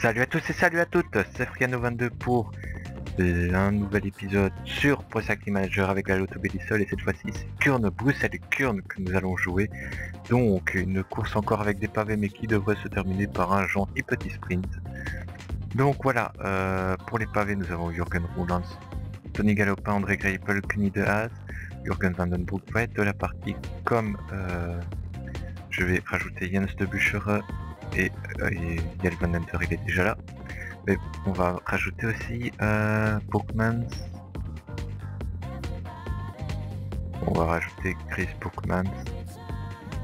Salut à tous et salut à toutes, c'est Friano22 pour un nouvel épisode sur Pro Cycling Manager avec la Lotto-Belisol, et cette fois-ci c'est Kuurne-Bruxelles-Kuurne que nous allons jouer. Donc une course encore avec des pavés mais qui devrait se terminer par un gentil petit sprint. Donc voilà, pour les pavés nous avons Jürgen Roelandts, Tony Gallopin, André Greipel, Kuni Dehaes, Jurgen Van den Broeck va être de la partie, comme je vais rajouter Jens Debusschere et Jelle Vanendert, il est déjà là. Mais on va rajouter aussi Boeckmans. On va rajouter Kris Boeckmans.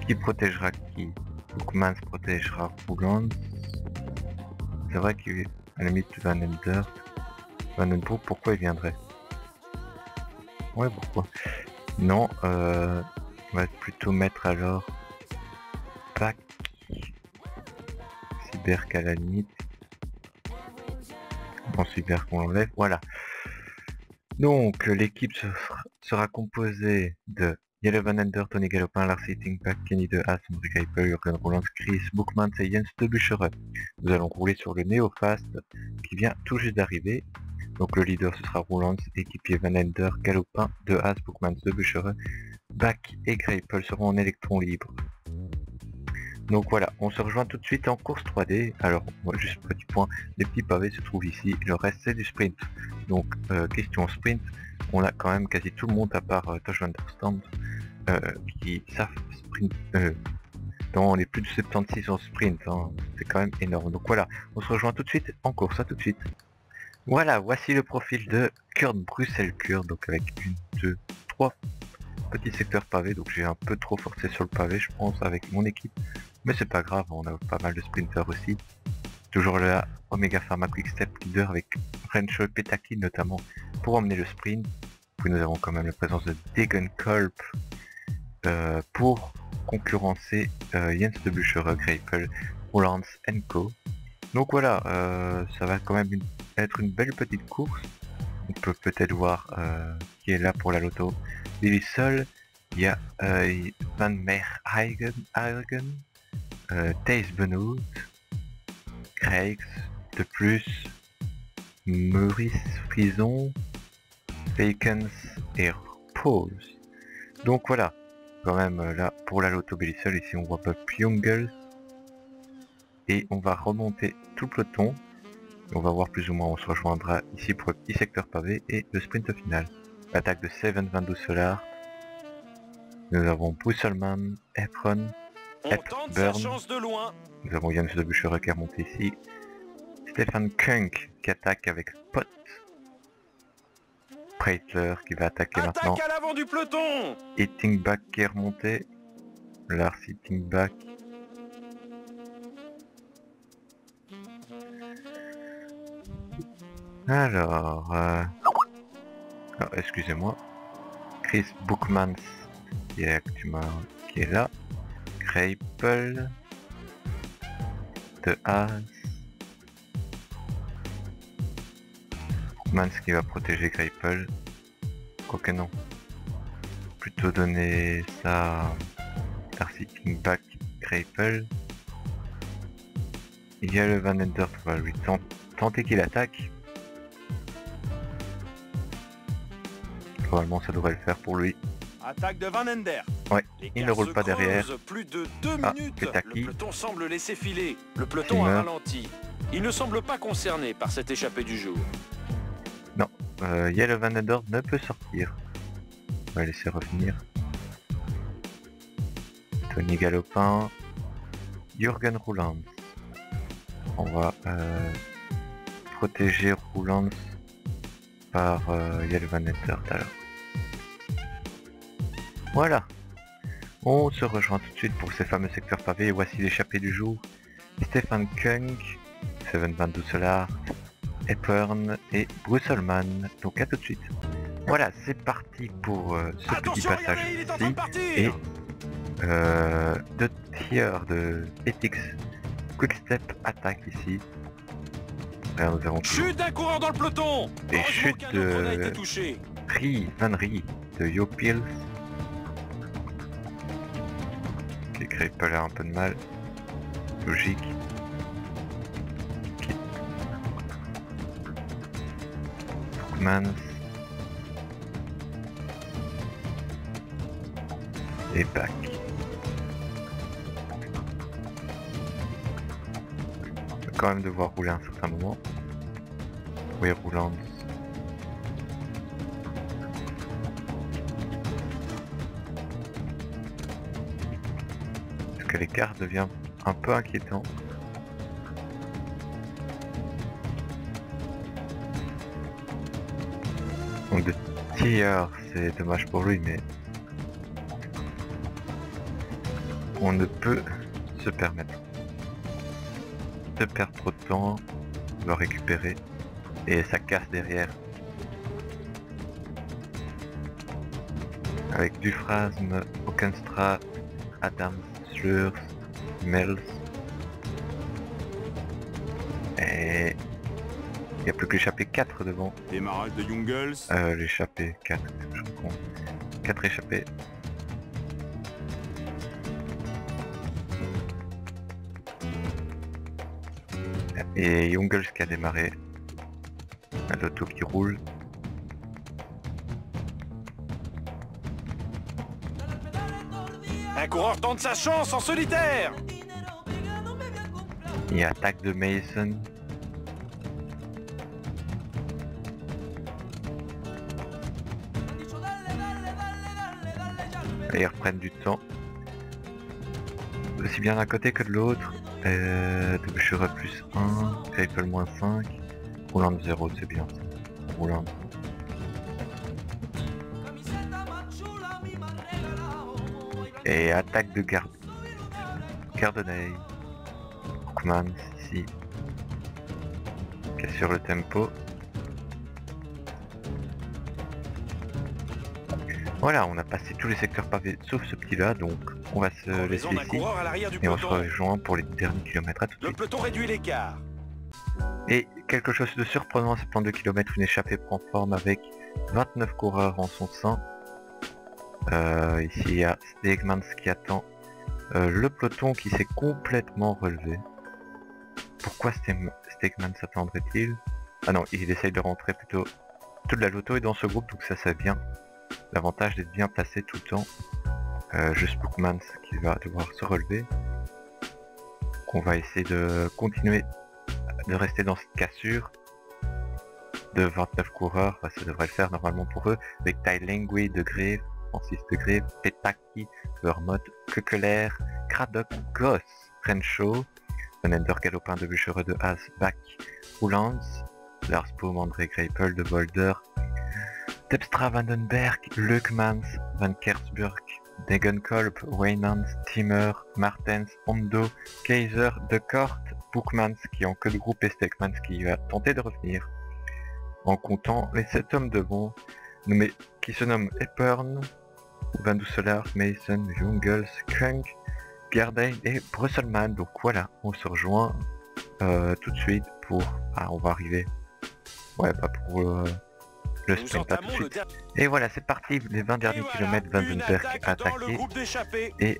Qui protégera qui? Boeckmans protégera Roelandts. C'est vrai qu'il est à la limite Vandenbergh. Vandenbergh, pourquoi il viendrait? Ouais, pourquoi? Non, on va plutôt mettre alors Bak, Cyberk à la limite. En cyber qu'on l'enlève, voilà. Donc l'équipe sera composée de Jelle Vanendert, Tony Gallopin, Lars Ytting Bak, Kenny Dehaes, André Greipel, Jürgen Roelandts, Kris Boeckmans et Jens Debusschere. Nous allons rouler sur le Neo Fast qui vient tout juste d'arriver. Donc le leader ce sera Roelandts, équipier Vanendert, Gallopin, Dehaes, Boeckmans, Debusschere, Bak et Greipel seront en électron libre. Donc voilà, on se rejoint tout de suite en course 3D. Alors, juste petit point, les petits pavés se trouvent ici, le reste c'est du sprint. Donc, question sprint, on a quand même quasi tout le monde à part Tosh Vanderstand qui savent sprint. Non, on est plus de 76 en sprint, hein. C'est quand même énorme. Donc voilà, on se rejoint tout de suite en course, à tout de suite. Voilà, voici le profil de Kuurne-Bruxelles-Kuurne, donc avec 1, 2, 3 petits secteurs pavés. Donc j'ai un peu trop forcé sur le pavé, je pense, avec mon équipe. Mais c'est pas grave, on a pas mal de sprinters aussi. Toujours le Omega Pharma–Quick-Step leader avec Rencho et Petaki notamment pour emmener le sprint. Puis nous avons quand même la présence de Degenkolb pour concurrencer Jens Debusschere, Greipel, Roelandts & Co. Donc voilà, ça va quand même être une belle petite course. On peut peut-être voir qui est là pour la Lotto. Belisol, il y a Van Keirsbulck, Thijs Benoot, Craigs, de plus, Maurice Frison, Belkin et Pose. Donc voilà, quand même là pour la Lotto-Belisol, ici on voit pas Jungels. Et on va remonter tout le peloton. On va voir plus ou moins, on se rejoindra ici pour le petit secteur pavé et le sprint final. L'attaque de 7-22 Solar. Nous avons Brusselman, Epern, Epern. Nous avons Jens Debusschere qui est remonté ici. Stefan Küng qui attaque avec Pot. Preitler qui va attaquer maintenant. Attaque à l'avant du peloton. Ytting Bak qui est remonté. Lars Ytting Bak. Alors... oh, excusez-moi. Kris Boeckmans qui est là. Greipel, Dehaes, Mans qui va protéger Greipel, quoique non, plutôt donner ça à Lars Ytting Bak, Greipel. Il y a le Vanendert, on va lui tenter qu'il attaque, probablement ça devrait le faire pour lui. Attaque de Vanendert. Ouais, il ne roule pas derrière. Plus de 2 minutes. Le peloton semble laisser filer. Le peloton a ralenti. Il ne semble pas concerné par cette échappée du jour. Non, Jelle Vanendert ne peut sortir. On va laisser revenir. Tony Gallopin, Jürgen Roelandts. On va protéger Roelandts par Jelle Vanendert alors. Voilà, on se rejoint tout de suite pour ces fameux secteurs pavés. Et voici l'échappée du jour. Stefan Küng, 7-22 Solar, Epern et Brusselman. Donc à tout de suite. Voilà, c'est parti pour ce petit passage ici. Et deux tiers de Ethics Quick Step attaque ici. Là, nous avons chute d'un coureur dans le peloton. Et chute de Van Rie de Yopils. Greipel a un peu de mal, logique, qui Boeckmans. Et Bak. On va quand même devoir rouler un certain moment. Oui, Roelandts. Parce que l'écart devient un peu inquiétant. Donc de tir, c'est dommage pour lui, mais on ne peut se permettre de perdre trop de temps, de récupérer, et ça casse derrière. Avec Dufrasne, Ockenstra, Adams, Schurz, Mels. Et il n'y a plus que l'échappée 4 devant. Démarrage de Jungels. L'échappée 4, je comprends. 4 échappées. Et Jungels qui a démarré. L'auto qui roule. Un coureur tente sa chance en solitaire. Il attaque de Mason. Et ils reprennent du temps. Aussi bien d'un côté que de l'autre. Debusschere plus 1, Greipel moins 5, Roelandts 0, c'est bien. Roelandts. Et attaque de Gardein. Boeckmans ici. Qui est sur le tempo. Voilà, on a passé tous les secteurs pavés sauf ce petit là, donc on va se laisser ici et on se rejoint pour les derniers kilomètres. À tout de suite. Le peloton réduit l'écart. Et quelque chose de surprenant à ce plan de kilomètres, une échappée prend forme avec 29 coureurs en son sein. Ici il y a Stegmans qui attend le peloton qui s'est complètement relevé. Pourquoi Stegmans attendrait-il? Ah non, il essaye de rentrer plutôt. Toute la loto est dans ce groupe, donc ça c'est bien. L'avantage d'être bien placé tout le temps. Juste Boeckmans qui va devoir se relever. On va essayer de continuer de rester dans cette cassure de 29 coureurs. Bah, ça devrait le faire normalement pour eux. Avec Ty Lengui de Grève, Francis de Grève, Petaki, Vermont, Keukeleire, Craddock, Goss, Renshaw, Vanendbergh, Gallopin, Debusschere, de Haas, Bak, Roelandts, Lars Boom, André Greipel, de Boulder, Terpstra, Vandenbergh, Leukemans, Van Keirsbulck, Degenkolb, Waymans, Timmer, Martens, Hondo, Kaiser, De Kort, Boeckmans qui est en queue de groupe et Stegmans qui va tenter de revenir en comptant les 7 hommes devant, nommés, qui se nomment Epern, 7-22 Solar, Mason, Jungels, Kung, Gardein et Brusselman. Donc voilà, on se rejoint tout de suite pour... Ah, on va arriver. Ouais, pas pour... Le sprint, pas tout de suite. Et voilà, c'est parti, les 20 derniers kilomètres, Vandenbergh attaqué. Et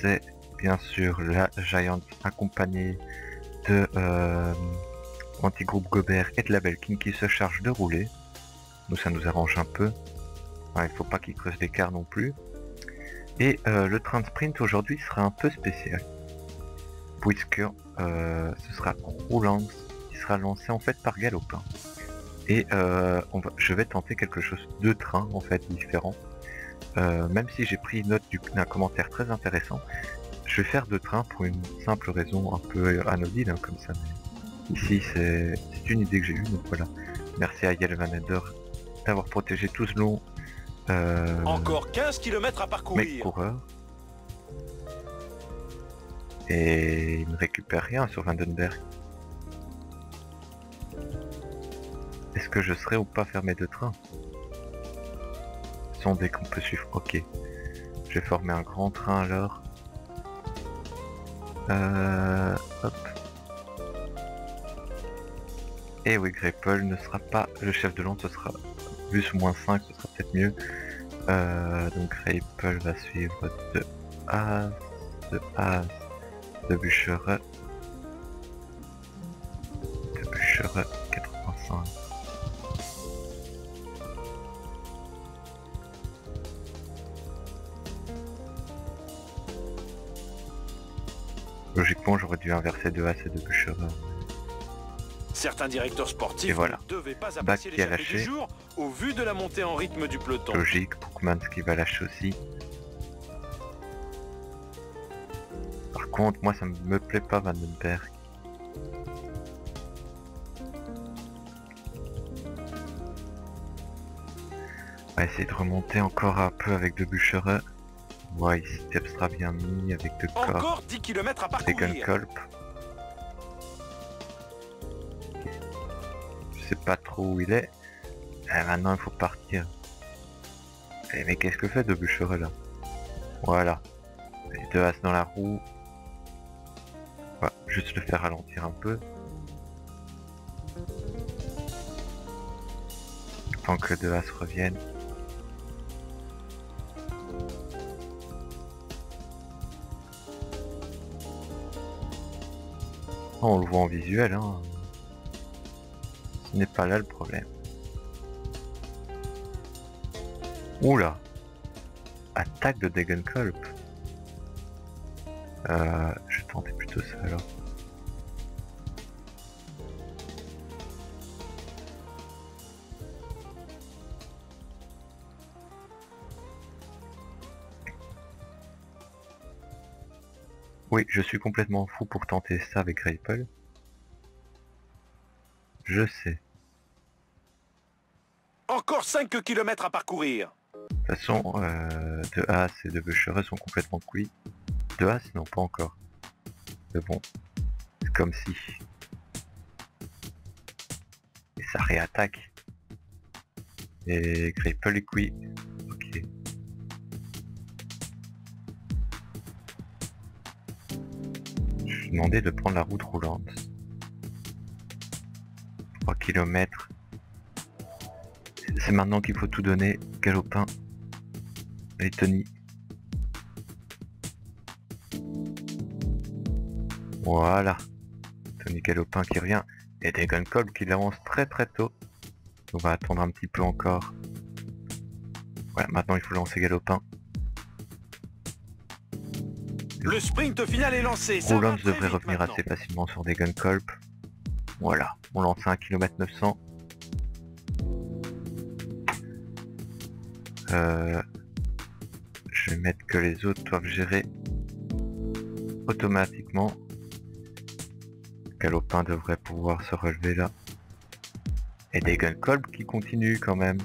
c'est bien sûr la Giant accompagnée de Antigroupe Gobert et de la Belkin qui se charge de rouler. Nous, ça nous arrange un peu. Enfin, il faut pas qu'ils creusent l'écart non plus. Et le train de sprint aujourd'hui sera un peu spécial. Puisque ce sera Roelandts qui sera lancé en fait par Gallopin. Et je vais tenter quelque chose de train en fait différent. Même si j'ai pris note d'un commentaire très intéressant, je vais faire de train pour une simple raison un peu anodine hein, comme ça. Mais ici c'est une idée que j'ai eue, donc voilà. Merci à Jelle Vanendert d'avoir protégé tout ce long. Encore 15 km à parcourir. Mes coureurs. Et il ne récupère rien sur Vandenbergh. Est-ce que je serai ou pas fermé de train? Sondé qu'on peut suivre, ok. J'ai formé un grand train alors. Hop. Et oui, Greipel ne sera pas le chef de l'onde, ce sera plus ou moins 5, ce sera peut-être mieux. Donc Greipel va suivre de Haas, Debusschere. Debusschere 85. logiquement j'aurais dû inverser de Haas et de Boucher. Certains directeurs sportifs voilà. Ne devaient pas apprécier l'échappée du jour au vu de la montée en rythme du peloton. Logique, Boeckmans qui va lâcher aussi. Par contre, moi ça ne me plaît pas Vandenbergh. On va essayer de remonter encore un peu avec Debusschere. Ouais, ici Terpstra bien mis avec deux corps. Encore 10 km à parcourir. Degenkolb. Je sais pas trop où il est. Et maintenant il faut partir. Et mais qu'est-ce que fait de Boucheret là? Voilà. Les deux as dans la roue. Voilà, juste le faire ralentir un peu. Tant que deux as reviennent. Oh, on le voit en visuel hein. Ce n'est pas là le problème. Oula, attaque de Degenkolb. Je tentais plutôt ça alors. Oui, je suis complètement fou pour tenter ça avec Greipel. Je sais. Encore 5 km à parcourir. De toute façon, de Haas et de Boucheret sont complètement cuits. De Haas, non, pas encore. Mais bon, c'est comme si. Et ça réattaque. Et Greipel est cuit. Ok. Je lui demandais de prendre la route roulante. 3 km. C'est maintenant qu'il faut tout donner. Gallopin et Tony. Voilà, Tony Gallopin qui revient et Degenkolb qui l'avance très tôt. On va attendre un petit peu encore. Voilà, maintenant il faut lancer Gallopin. Le sprint final est lancé. Roelandts devrait revenir maintenant assez facilement sur Degenkolb. Voilà, on lance à 1 km 900. Je vais mettre que les autres doivent gérer automatiquement. Gallopin devrait pouvoir se relever là. Et Degenkolb qui continue quand même.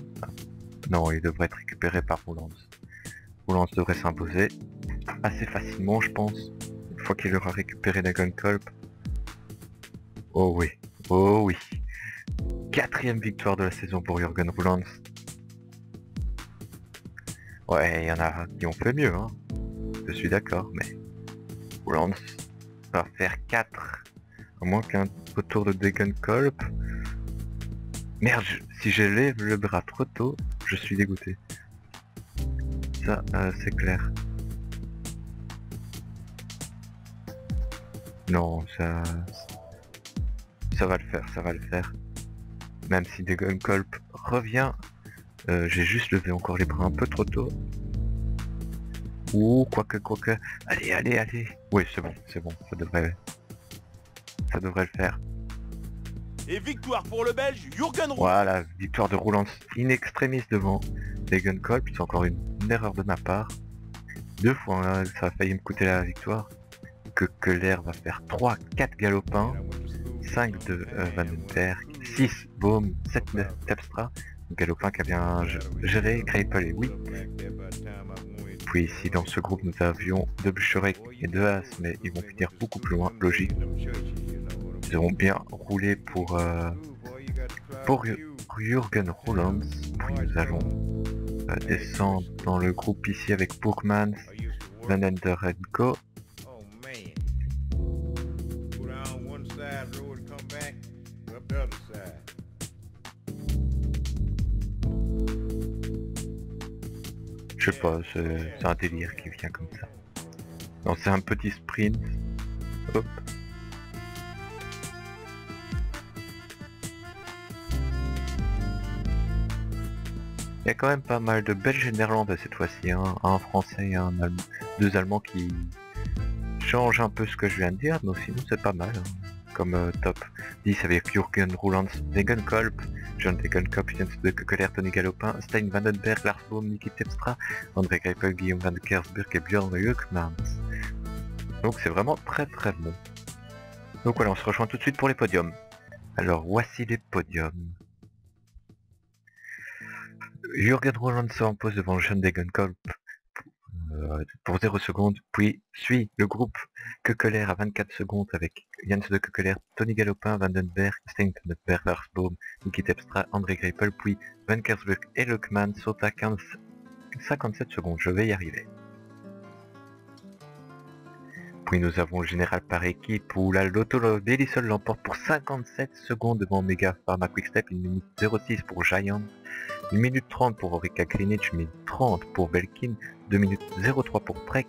Non, il devrait être récupéré par Roelandts. Roelandts devrait s'imposer assez facilement je pense. Une fois qu'il aura récupéré Degenkolb. Oh oui, oh oui. 4e victoire de la saison pour Jürgen Roelandts. Ouais, il y en a qui ont fait mieux, hein. Je suis d'accord, mais Roelandts va faire 4. Au moins qu'un autour de Degenkolb. Merde, si je lève le bras trop tôt, je suis dégoûté. Ça, c'est clair. Non, ça va le faire, ça va le faire. Même si Degenkolb revient. J'ai juste levé encore les bras un peu trop tôt. Ouh, quoique. Allez, allez. Oui, c'est bon, ça devrait le faire. Et victoire pour le Belge, Jürgen Roelandts. Voilà, victoire de Roelandts in extremis devant Degenkolb. C'est encore une erreur de ma part. 2 fois, hein, ça a failli me coûter la victoire. Keukeleire va faire 3, 4 Gallopins, 5 de Vandenbergh, 6 Boehm, 7 Terpstra. Gallopin qui a bien géré, Greipel et oui. Puis ici dans ce groupe nous avions Debusschere et Dehaes, mais ils vont finir beaucoup plus loin, logique. Ils auront bien roulé pour Jürgen Roelandts. Puis nous allons descendre dans le groupe ici avec Boeckmans, Vanendert et Co. Je sais pas, c'est un délire qui vient comme ça. Non, c'est un petit sprint. Hop. Il y a quand même pas mal de Belges et Néerlandais cette fois-ci, hein. Un Français et 2 Allemands qui... change un peu ce que je viens de dire, mais sinon c'est pas mal. Hein. Comme top 10 avec Jürgen Roelandts, Degenkolb, John Degenkolb, Jens de Keukeleire, Tony Gallopin, Stein Vandenbergh, Lars Boom, Niki Terpstra, André Greipel, Guillaume Van Keirsbulck et Björn Leukemans. Donc c'est vraiment très très bon. Donc voilà, on se rejoint tout de suite pour les podiums. Alors voici les podiums. Jürgen Roelandts en pose devant John Degenkolb pour 0 secondes, puis suit le groupe Keukeleire à 24 secondes avec Jens de Keukeleire, Tony Gallopin, Vandenbergh, Stein Vandenbergh, Lars Boom, Niki Terpstra, André Greipel, puis Van Keirsbulck et Leukemans sont à 57 secondes, je vais y arriver. Puis nous avons le général par équipe où la Lotto-Belisol l'emporte pour 57 secondes devant Omega Pharma–Quick-Step, 1 minute 06 pour Giant, 1 minute 30 pour Orica Greenwich, 1 minute 30 pour Belkin, 2 minutes 03 pour Trek,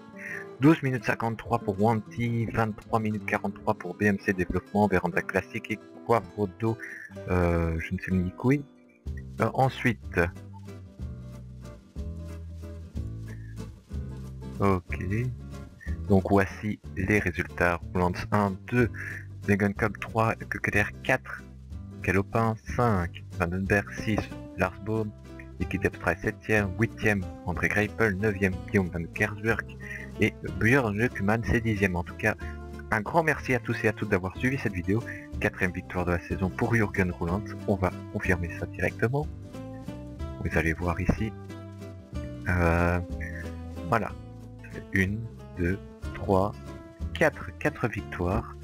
12 minutes 53 pour Wanty, 23 minutes 43 pour BMC Développement, Véranda Classique et Quavrodo, je ne sais ni quoi. Ensuite... Ok... Donc voici les résultats. Roelandts 1, 2, Degenkolb 3, Keukeleire 4, Gallopin 5, Vandenbergh 6, Lars Boom, Niki Terpstra 7ème, 8ème, André Greipel 9ème, Guillaume Van Keirsbulck et Björn Leukemans c'est 10ème. En tout cas, un grand merci à tous et à toutes d'avoir suivi cette vidéo. 4ème victoire de la saison pour Jürgen Roelandts. On va confirmer ça directement. Vous allez voir ici. Voilà. 1, 2, 4 victoires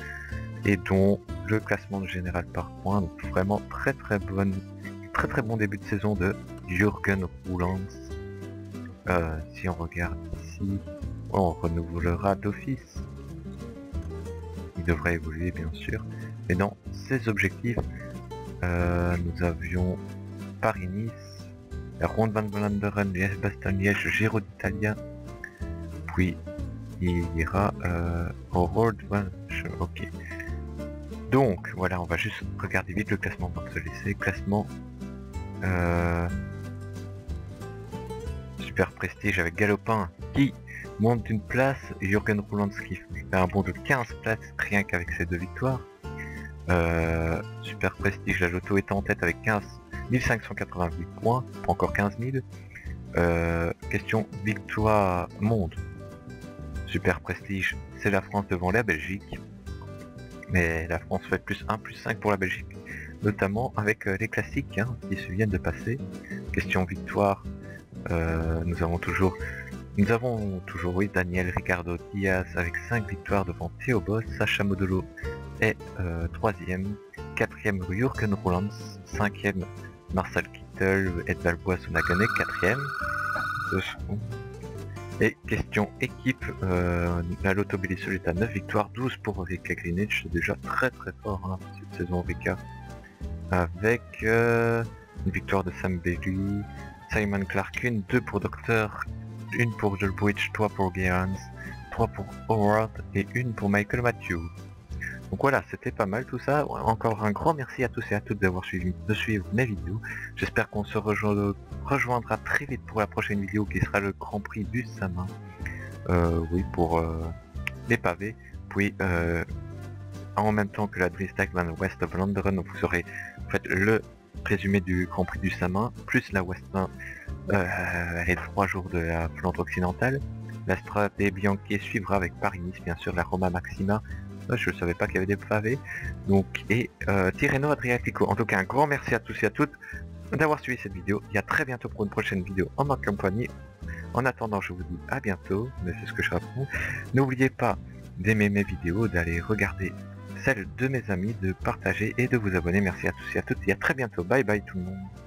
et dont le classement général par points. Donc vraiment très très bon début de saison de Jürgen Roelandts. Si on regarde ici, on renouvellera d'office. Il devrait évoluer bien sûr. Mais dans ses objectifs, nous avions Paris-Nice, la Ronde van Vlaanderen, Liège-Bastogne-Liège, Giro d'Italia, puis il ira au Road Bunch, ok. Donc voilà, on va juste regarder vite le classement pour se laisser. Classement Super Prestige avec Gallopin qui monte d'une place, Jürgen Roelandts qui fait un bond de 15 places rien qu'avec ses deux victoires. Super Prestige, la Lotto est en tête avec 15 588 points, encore 15 000. Question victoire monde. Super Prestige, c'est la France devant la Belgique, mais la France fait +1 +5 pour la Belgique, notamment avec les classiques hein, qui se viennent de passer. Question victoire, nous avons toujours oui, Daniel Ricardo Diaz avec 5 victoires devant Théobos, Sacha Modolo est 3ème, 4ème Jürgen Roelandts, 5ème Marcel Kittel, Edvalbois Sonagane 4ème. Et question équipe, la Lotto-Belisol est à 9 victoires, 12 pour Orica Greenwich, c'est déjà très fort hein, cette saison Orica. Avec une victoire de Sam Bailey, Simon Clark, une, 2 pour Docteur, 1 pour Jolbridge, 3 pour Gehrens, 3 pour Howard et 1 pour Michael Matthews. Donc voilà, c'était pas mal tout ça. Encore un grand merci à tous et à toutes d'avoir suivi de suivre mes vidéos. J'espère qu'on se rejoindra très vite pour la prochaine vidéo qui sera le Grand Prix du Samin. Oui, pour les pavés. Puis, en même temps que la Stegmans West of Vlaanderen, vous aurez en fait, le résumé du Grand Prix du Samin, plus la Westmain et 3 jours de la Flandre occidentale. La Strade et Bianchi suivra avec Paris-Nice, bien sûr, la Roma Maxima. Je ne savais pas qu'il y avait des pavés. Donc, et Tirreno Adriatico. En tout cas, un grand merci à tous et à toutes d'avoir suivi cette vidéo. Et à très bientôt pour une prochaine vidéo en ma compagnie. En attendant, je vous dis à bientôt. Mais c'est ce que je raconte. N'oubliez pas d'aimer mes vidéos, d'aller regarder celles de mes amis, de partager et de vous abonner. Merci à tous et à toutes. Et à très bientôt. Bye bye tout le monde.